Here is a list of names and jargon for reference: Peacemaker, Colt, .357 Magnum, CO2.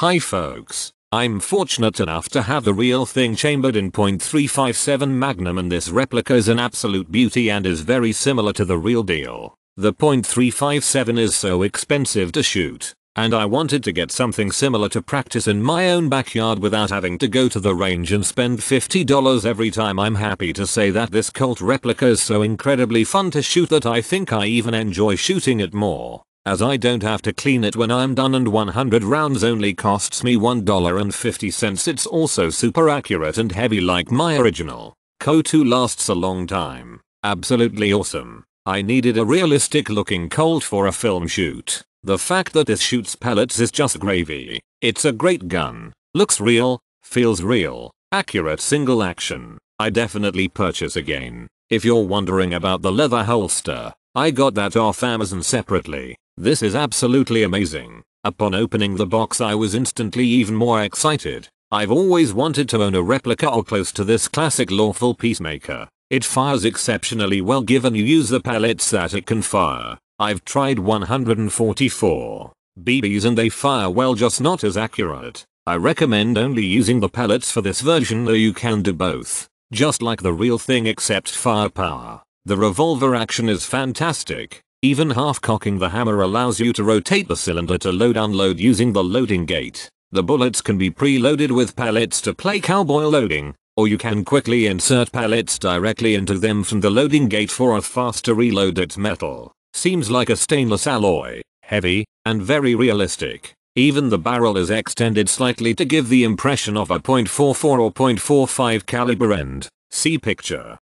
Hi folks, I'm fortunate enough to have the real thing chambered in .357 Magnum, and this replica is an absolute beauty and is very similar to the real deal. The .357 is so expensive to shoot, and I wanted to get something similar to practice in my own backyard without having to go to the range and spend $50 every time. I'm happy to say that this Colt replica is so incredibly fun to shoot that I think I even enjoy shooting it more, as I don't have to clean it when I'm done, and 100 rounds only costs me $1.50. It's also super accurate and heavy like my original. CO2 lasts a long time. Absolutely awesome. I needed a realistic looking Colt for a film shoot. The fact that this shoots pellets is just gravy. It's a great gun, looks real, feels real, accurate single action. I definitely purchase again. If you're wondering about the leather holster, I got that off Amazon separately. This is absolutely amazing. Upon opening the box I was instantly even more excited. I've always wanted to own a replica or close to this classic lawful Peacemaker. It fires exceptionally well given you use the pellets that it can fire. I've tried 144 BBs and they fire well, just not as accurate. I recommend only using the pellets for this version, though you can do both, just like the real thing except firepower. The revolver action is fantastic. Even half-cocking the hammer allows you to rotate the cylinder to load-unload using the loading gate. The bullets can be pre-loaded with pellets to play cowboy loading, or you can quickly insert pellets directly into them from the loading gate for a faster reload. It's metal. Seems like a stainless alloy, heavy, and very realistic. Even the barrel is extended slightly to give the impression of a .44 or .45 caliber end. See picture.